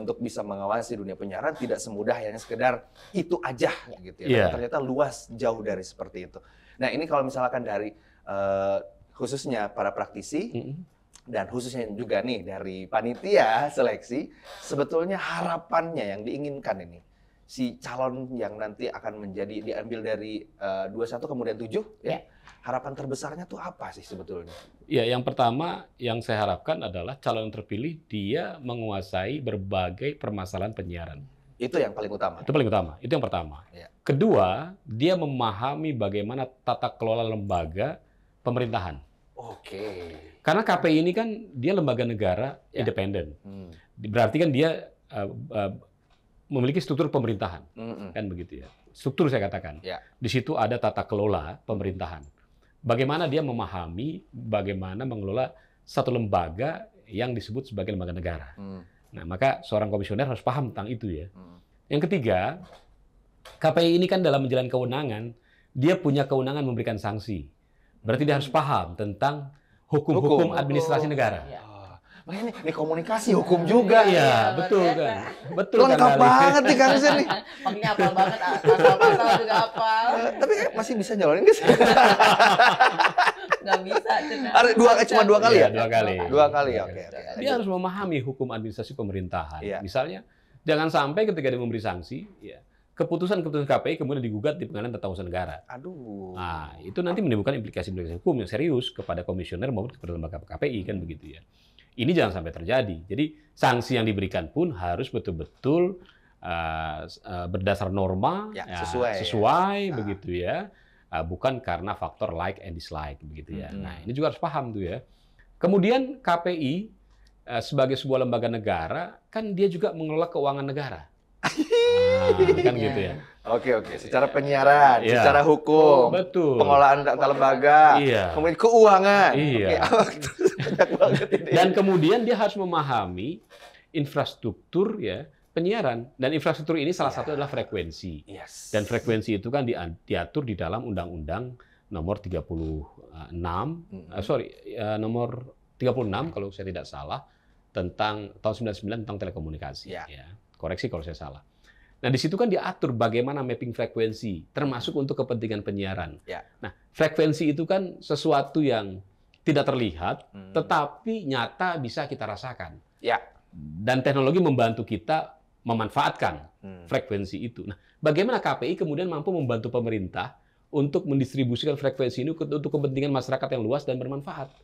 untuk bisa mengawasi dunia penyiaran tidak semudah hanya sekedar itu aja gitu ya. Ternyata luas jauh dari seperti itu. Nah ini kalau misalkan dari khususnya para praktisi dan khususnya juga nih dari panitia seleksi, sebetulnya harapannya yang diinginkan ini si calon yang nanti akan menjadi diambil dari 21 kemudian 7 ya. Harapan terbesarnya tuh apa sih sebetulnya? Ya, yang pertama yang saya harapkan adalah calon yang terpilih dia menguasai berbagai permasalahan penyiaran. Itu yang paling utama. Itu paling utama. Itu yang pertama. Ya. Kedua, dia memahami bagaimana tata kelola lembaga pemerintahan. Oke. Karena KPI ini kan dia lembaga negara independen. Berarti kan dia memiliki struktur pemerintahan, kan begitu ya. Struktur saya katakan. Di situ ada tata kelola pemerintahan. Bagaimana dia memahami bagaimana mengelola satu lembaga yang disebut sebagai lembaga negara. Nah, maka seorang komisioner harus paham tentang itu ya. Yang ketiga, KPI ini kan dalam menjalankan kewenangan, dia punya kewenangan memberikan sanksi. Berarti dia harus paham tentang hukum-hukum administrasi negara. Makanya ini komunikasi hukum juga. Iya, betul kan. Betul kan. Lengkap banget nih Kang Zain nih. Makanya hafal banget, pasal-pasal juga hafal. Tapi masih bisa nyalonin ke sini. Nggak bisa. Cuma 2 kali ya? 2 kali. 2 kali, oke. Dia harus memahami hukum administrasi pemerintahan. Misalnya, jangan sampai ketika dia memberi sanksi, keputusan-keputusan KPI kemudian digugat di Pengadilan Tata Usaha Negara. Aduh. Nah, itu nanti menimbulkan implikasi-implikasi hukum yang serius kepada komisioner maupun kepada lembaga KPI, kan begitu ya. Ini jangan sampai terjadi. Jadi sanksi yang diberikan pun harus betul-betul berdasar norma, sesuai begitu ya, bukan karena faktor like and dislike begitu ya. Nah ini juga harus paham tuh ya. Kemudian KPI sebagai sebuah lembaga negara kan dia juga mengelola keuangan negara. Kan gitu ya. Oke. Secara penyiaran, secara hukum, pengelolaan data lembaga, kemudian keuangan. Dan kemudian dia harus memahami infrastruktur ya penyiaran. Dan infrastruktur ini salah satu adalah frekuensi. Dan frekuensi itu kan diatur di dalam Undang-Undang Nomor 36, nomor 36 kalau saya tidak salah, tentang tahun 99 tentang telekomunikasi. Koreksi kalau saya salah. Nah, di situ kan diatur bagaimana mapping frekuensi, termasuk untuk kepentingan penyiaran. Nah, frekuensi itu kan sesuatu yang tidak terlihat, tetapi nyata bisa kita rasakan. Dan teknologi membantu kita memanfaatkan frekuensi itu. Nah, bagaimana KPI kemudian mampu membantu pemerintah untuk mendistribusikan frekuensi ini untuk kepentingan masyarakat yang luas dan bermanfaat.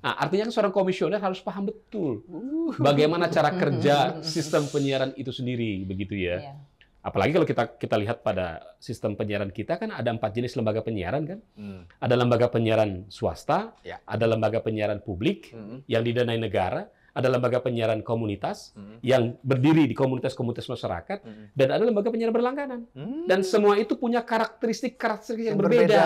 Nah, artinya seorang komisioner harus paham betul bagaimana cara kerja sistem penyiaran itu sendiri, begitu ya. Apalagi kalau kita lihat pada sistem penyiaran kita kan ada 4 jenis lembaga penyiaran kan. Ada lembaga penyiaran swasta, ada lembaga penyiaran publik yang didanai negara, ada lembaga penyiaran komunitas yang berdiri di komunitas-komunitas masyarakat, dan ada lembaga penyiaran berlangganan. Dan semua itu punya karakteristik yang berbeda.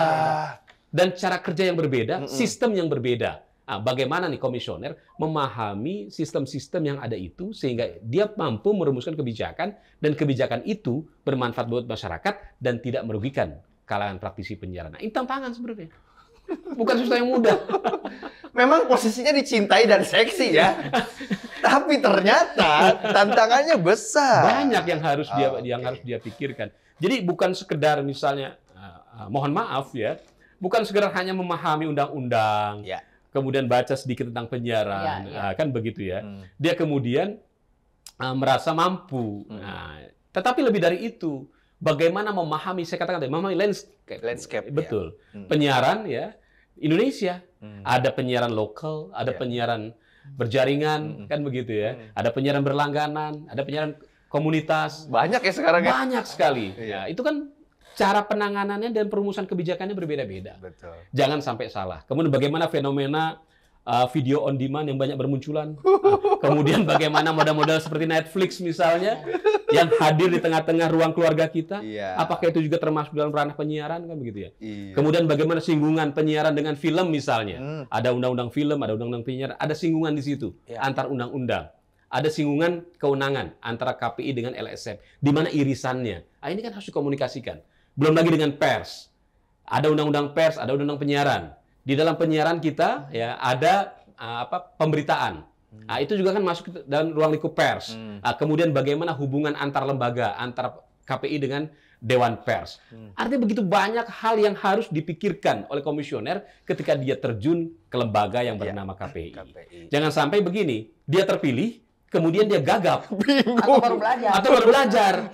Dan cara kerja yang berbeda, sistem yang berbeda. Nah, bagaimana nih komisioner memahami sistem-sistem yang ada itu sehingga dia mampu merumuskan kebijakan, dan kebijakan itu bermanfaat buat masyarakat dan tidak merugikan kalangan praktisi penyiaran. Nah, ini tantangan sebenarnya. Bukan susah yang mudah. Memang posisinya dicintai dan seksi ya. Tapi ternyata tantangannya besar. Banyak yang harus dia pikirkan. Jadi bukan sekedar misalnya mohon maaf ya, bukan sekedar hanya memahami undang-undang, kemudian baca sedikit tentang penyiaran, kan begitu ya. Dia kemudian merasa mampu. Nah, tetapi lebih dari itu, bagaimana memahami, saya katakan tadi, memahami landscape, betul. Penyiaran ya Indonesia, ada penyiaran lokal, ada penyiaran berjaringan, kan begitu ya. Ada penyiaran berlangganan, ada penyiaran komunitas. Banyak ya sekarang. Banyak sekali. Ya, itu kan cara penanganannya dan perumusan kebijakannya berbeda-beda. Betul. Jangan sampai salah. Kemudian bagaimana fenomena video on demand yang banyak bermunculan. Kemudian bagaimana modal-modal seperti Netflix misalnya yang hadir di tengah-tengah ruang keluarga kita. Apakah itu juga termasuk dalam ranah penyiaran kan begitu ya? Kemudian bagaimana singgungan penyiaran dengan film misalnya. Ada undang-undang film, ada undang-undang penyiaran, ada singgungan di situ antar undang-undang. Ada singgungan kewenangan antara KPI dengan LSM. Di mana irisannya? Ah, ini kan harus dikomunikasikan. Belum lagi dengan pers. Ada undang-undang pers, ada undang-undang penyiaran. Di dalam penyiaran kita ya ada pemberitaan. Nah, itu juga kan masuk dalam ruang lingkup pers. Nah, kemudian bagaimana hubungan antar lembaga, antar KPI dengan Dewan Pers. Artinya begitu banyak hal yang harus dipikirkan oleh komisioner ketika dia terjun ke lembaga yang bernama KPI. Jangan sampai begini, dia terpilih, kemudian dia gagap. Bingung. Atau baru belajar.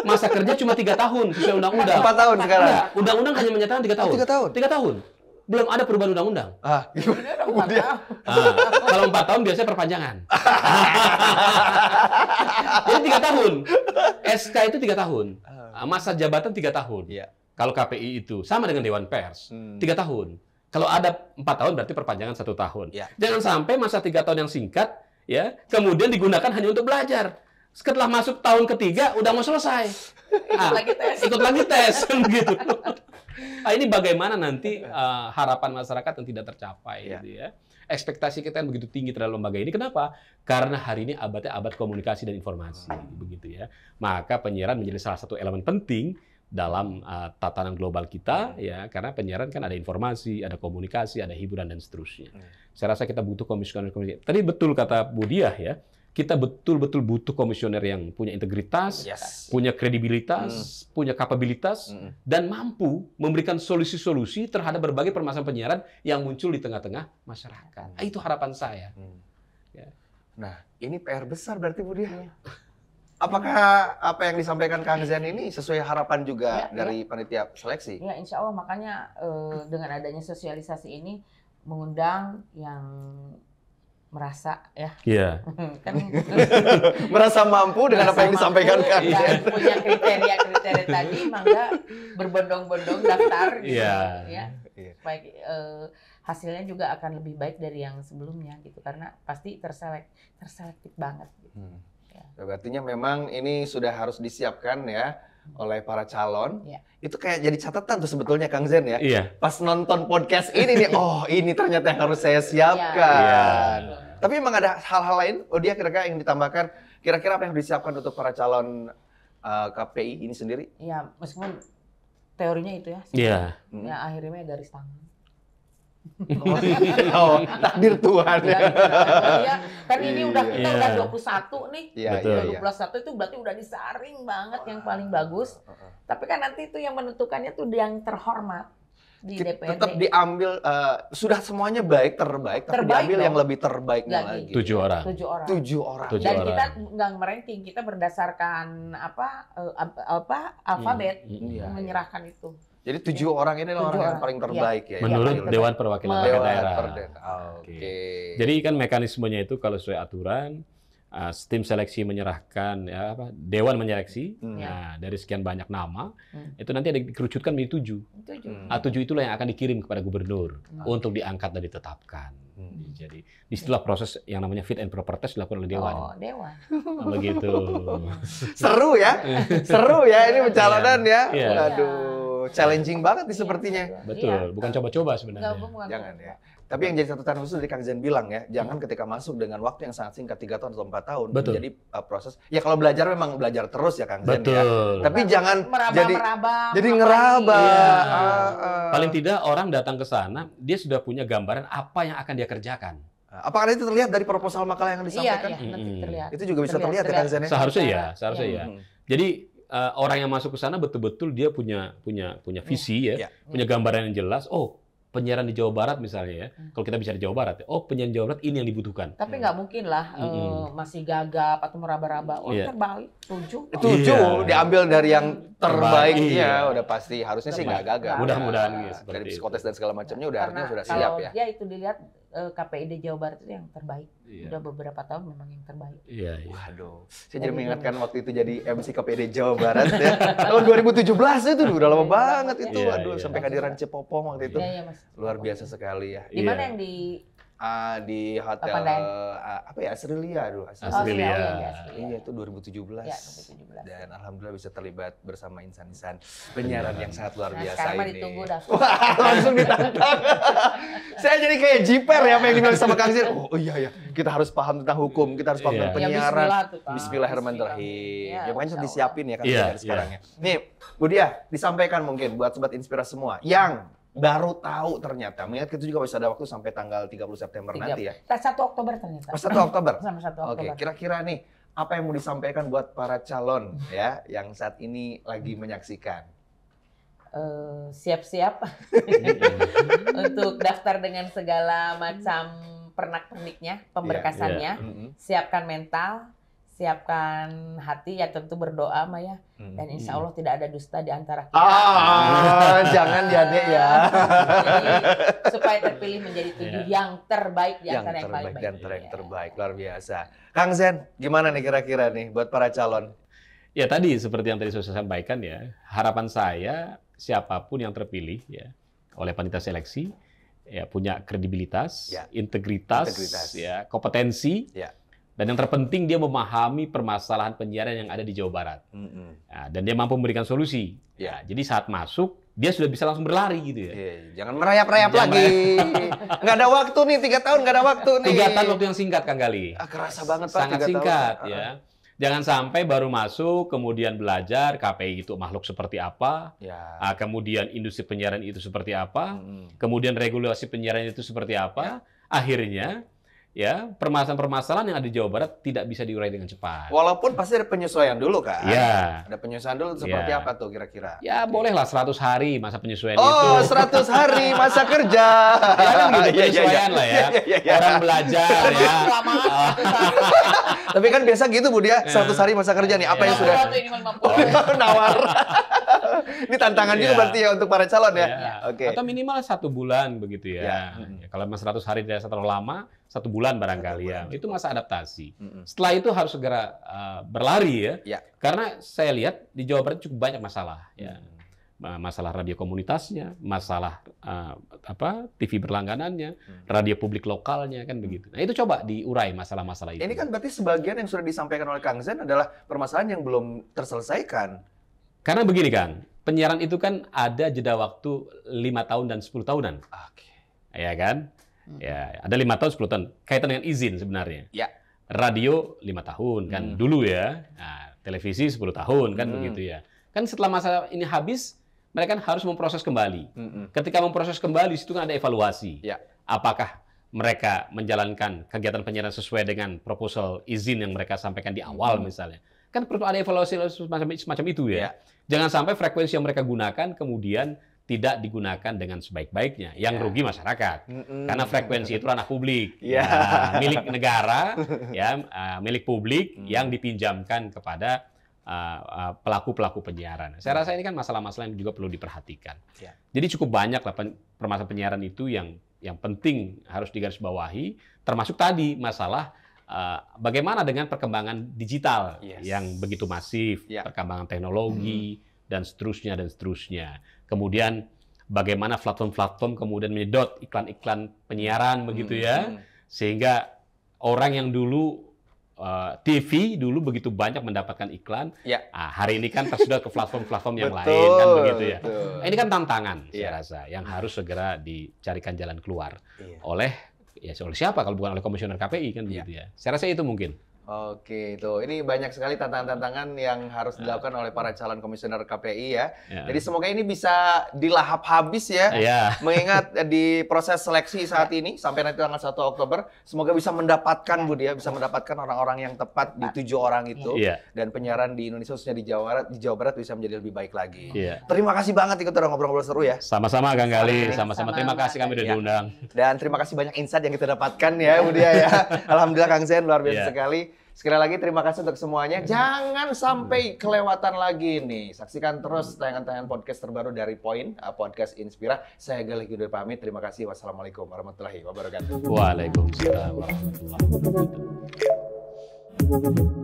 Masa kerja cuma 3 tahun sesuai undang-undang. 4 tahun sekarang. Nah, undang-undang hanya menyatakan 3 tahun. 3 tahun. Belum ada perubahan undang-undang. Kalau 4 tahun biasanya perpanjangan. Jadi 3 tahun. SK itu 3 tahun. Masa jabatan 3 tahun. Kalau KPI itu sama dengan Dewan Pers. 3 tahun. Kalau ada 4 tahun berarti perpanjangan 1 tahun. Jangan sampai masa 3 tahun yang singkat ya kemudian digunakan hanya untuk belajar. Setelah masuk tahun ketiga udah mau selesai. Ikut lagi tes gitu. Nah, ini bagaimana nanti harapan masyarakat yang tidak tercapai, gitu ya. Ekspektasi kita yang begitu tinggi terhadap lembaga ini, kenapa? Karena hari ini abadnya abad komunikasi dan informasi, begitu ya. Maka penyiaran menjadi salah satu elemen penting dalam tatanan global kita, ya. Karena penyiaran kan ada informasi, ada komunikasi, ada hiburan dan seterusnya. Saya rasa kita butuh komisioner. Tadi betul kata Bu Diah ya. Kita betul-betul butuh komisioner yang punya integritas, punya kredibilitas, punya kapabilitas, dan mampu memberikan solusi-solusi terhadap berbagai permasalahan penyiaran yang muncul di tengah-tengah masyarakat. Itu harapan saya. Nah, ini PR besar berarti Bu Diah. Apakah apa yang disampaikan Kang Zain ini sesuai harapan juga dari panitia seleksi? Ya, insya Allah. Makanya dengan adanya sosialisasi ini mengundang yang merasa ya, kan merasa mampu dengan apa yang disampaikan Kang Zain. Punya kriteria tadi, maka berbondong-bondong daftar, gitu, ya. Supaya hasilnya juga akan lebih baik dari yang sebelumnya, gitu. Karena pasti terselektif banget. Gitu. Artinya memang ini sudah harus disiapkan ya oleh para calon. Itu kayak jadi catatan tuh sebetulnya Kang Zain ya. Pas nonton podcast ini nih, oh ini ternyata yang harus saya siapkan. Tapi memang ada hal-hal lain, Dia kira-kira yang ditambahkan, kira-kira apa yang disiapkan untuk para calon KPI ini sendiri? Iya, meskipun teorinya itu ya. Ya, akhirnya garis tangan. Takdir Tuhan. Ya, kan ini udah kita udah 21 nih. Udah 21 itu berarti udah disaring banget yang paling bagus. Tapi kan nanti itu yang menentukannya tuh yang terhormat di DPRD. Tetap diambil sudah semuanya terbaik, diambil yang lebih terbaik lagi. 7 orang. Dan kita nggak meranking, kita berdasarkan apa alfabet menyerahkan itu. Jadi 7 orang ini adalah orang yang paling terbaik ya. Menurut ya, Dewan Perwakilan Daerah. Jadi kan mekanismenya itu kalau sesuai aturan, tim seleksi menyerahkan ya, apa, Dewan menyeleksi nah, dari sekian banyak nama itu nanti ada dikerucutkan menjadi 7. 7 itulah yang akan dikirim kepada gubernur untuk diangkat dan ditetapkan. Jadi disitulah proses yang namanya fit and proper test dilakukan oleh Dewan. Oh, Dewan. Begitu. Seru ya. Seru ya ini pencalonan ya. Aduh, challenging banget nih sepertinya. Betul, bukan coba-coba sebenarnya. Jangan ya. Tapi yang jadi catatan khusus dari Kang Zain bilang ya, jangan ketika masuk dengan waktu yang sangat singkat 3 tahun atau 4 tahun menjadi proses. Ya kalau belajar memang belajar terus ya Kang Zain ya. Tapi jangan jadi ngeraba. Iya. Paling tidak orang datang ke sana, dia sudah punya gambaran apa yang akan dia kerjakan. Apakah itu terlihat dari proposal makalah yang disampaikan? Iya, nanti terlihat. Itu juga bisa terlihat ya Kang Zain ya? Seharusnya ya, seharusnya ya. Jadi orang yang masuk ke sana betul-betul dia punya visi ya, punya gambaran yang jelas. Oh, penyiaran di Jawa Barat misalnya ya, kalau kita bicara di Jawa Barat, oh penyiaran Jawa Barat ini yang dibutuhkan. Tapi nggak mungkin lah masih gagap atau meraba-raba. Oh terbalik 7 diambil dari yang terbaiknya, udah pasti harusnya sih nggak gagap. Mudah-mudahan ya, dari psikotes dan segala macamnya udah harusnya sudah siap ya. Ya itu dilihat KPID Jawa Barat itu yang terbaik. Udah beberapa tahun memang yang terbaik. Iya. Waduh, saya jadi mengingatkan waktu itu jadi MC KPID Jawa Barat ya. Tahun 2017 itu udah lama banget itu. Aduh, sampai kehadiran Cepopong waktu itu. Luar biasa sekali ya. Di mana yang di hotel apa ya? Asrilia dulu. Asrilia. Iya, itu 2017. Dan alhamdulillah bisa terlibat bersama insan-insan penyiaran yang sangat luar biasa ini. Wah, langsung ditantang. Saya jadi kayak jiper ya apa yang dibilang sama Kang Zain. Oh iya, kita harus paham tentang hukum, kita harus paham tentang penyiaran. Bismillahirrahmanirrahim. Ya makanya harus disiapin ya Kang Zain sekarang ya. Nih, Bu Diah, disampaikan mungkin buat sobat Inspirasi semua yang baru tahu ternyata, mengingat kita juga masih ada waktu sampai tanggal 30 September nanti ya. 1 Oktober ternyata. 1 Oktober? Sama 1 Oktober. Oke, kira-kira nih, apa yang mau disampaikan buat para calon ya, yang saat ini lagi menyaksikan? Siap-siap untuk daftar dengan segala macam pernak-perniknya, pemberkasannya, siapkan mental, siapkan hati ya, tentu berdoa Maya dan insya Allah tidak ada dusta di antara kita. Jangan diadek ya. Jadi, supaya terpilih menjadi 7 yang terbaik di antara yang paling baik. Dan terbaik luar biasa. Kang Zain, gimana nih kira-kira nih buat para calon? Ya tadi seperti yang tadi saya sampaikan ya, harapan saya siapapun yang terpilih ya oleh panitia seleksi ya punya kredibilitas, integritas, ya kompetensi. Dan yang terpenting dia memahami permasalahan penyiaran yang ada di Jawa Barat. Nah, dan dia mampu memberikan solusi. Jadi saat masuk, dia sudah bisa langsung berlari gitu ya. Jangan merayap-rayap lagi. Nggak ada waktu nih, 3 tahun nggak ada waktu nih. 3 tahun waktu yang singkat Kang Gali. Kerasa banget Pak, sangat singkat tahun. Ya. Jangan sampai baru masuk, kemudian belajar KPI itu makhluk seperti apa, kemudian industri penyiaran itu seperti apa, kemudian regulasi penyiaran itu seperti apa, akhirnya ya, permasalahan-permasalahan yang ada di Jawa Barat tidak bisa diurai dengan cepat. Walaupun pasti ada penyesuaian dulu kan? Iya. Ada penyesuaian dulu seperti apa tuh kira-kira? Ya bolehlah 100 hari masa penyesuaian itu. 100 hari masa kerja. Ya kan gitu, penyesuaian lah ya. Orang belajar ya. Tapi kan biasa gitu Bu Diah, 100 hari masa kerja nih. Apa yang sudah? Nawar. Ini tantangan juga berarti ya untuk para calon ya. Atau minimal 1 bulan begitu ya. Kalau 100 hari tidak terlalu lama. 1 bulan barangkali ya, itu masa adaptasi. Setelah itu harus segera berlari ya, karena saya lihat di Jawa Barat cukup banyak masalah, ya. Masalah radio komunitasnya, masalah apa TV berlangganannya, radio publik lokalnya kan begitu. Nah itu coba diurai masalah-masalah itu. Ini kan berarti sebagian yang sudah disampaikan oleh Kang Zain adalah permasalahan yang belum terselesaikan. Karena begini kan, penyiaran itu kan ada jeda waktu 5 tahun dan 10 tahunan, ya kan? Ya, ada 5 tahun, 10 tahun. Kaitan dengan izin sebenarnya. Ya. Radio 5 tahun kan dulu ya. Nah, televisi 10 tahun kan begitu ya. Kan setelah masa ini habis, mereka kan harus memproses kembali. Ketika memproses kembali, situ kan ada evaluasi. Apakah mereka menjalankan kegiatan penyiaran sesuai dengan proposal izin yang mereka sampaikan di awal misalnya. Kan perlu ada evaluasi semacam itu ya. Jangan sampai frekuensi yang mereka gunakan kemudian tidak digunakan dengan sebaik-baiknya, yang rugi masyarakat. Karena frekuensi itu ranah publik, milik negara, ya, milik publik yang dipinjamkan kepada pelaku-pelaku penyiaran. Saya rasa ini kan masalah-masalah yang juga perlu diperhatikan. Ya. Jadi cukup banyak lah permasalahan penyiaran itu yang penting harus digarisbawahi, termasuk tadi masalah bagaimana dengan perkembangan digital yang begitu masif, perkembangan teknologi, dan seterusnya, Kemudian bagaimana platform-platform kemudian menyedot iklan-iklan penyiaran begitu ya, sehingga orang yang dulu TV dulu begitu banyak mendapatkan iklan, hari ini kan tersedot ke platform-platform yang lain kan begitu ya. Nah, ini kan tantangan saya rasa yang harus segera dicarikan jalan keluar oleh oleh siapa kalau bukan oleh komisioner KPI kan begitu ya. Saya rasa itu mungkin. Oke, tuh ini banyak sekali tantangan-tantangan yang harus dilakukan oleh para calon komisioner KPI ya. Jadi semoga ini bisa dilahap habis ya. Mengingat di proses seleksi saat ini sampai nanti tanggal 1 Oktober, semoga bisa mendapatkan mendapatkan orang-orang yang tepat di 7 orang itu dan penyiaran di Indonesia khususnya di Jawa Barat bisa menjadi lebih baik lagi. Terima kasih banget ikut ngobrol-ngobrol seru ya. Sama-sama Kang Gali, sama-sama terima kasih kami udah diundang. Dan terima kasih banyak insight yang kita dapatkan ya Bu Dia ya. Alhamdulillah Kang Zain luar biasa sekali. Sekali lagi terima kasih untuk semuanya. Jangan sampai kelewatan lagi nih. Saksikan terus tayangan-tayangan podcast terbaru dari Poin, podcast Inspira. Saya Galih Gidul pamit. Terima kasih. Wassalamualaikum warahmatullahi wabarakatuh. Waalaikumsalam warahmatullahi wabarakatuh.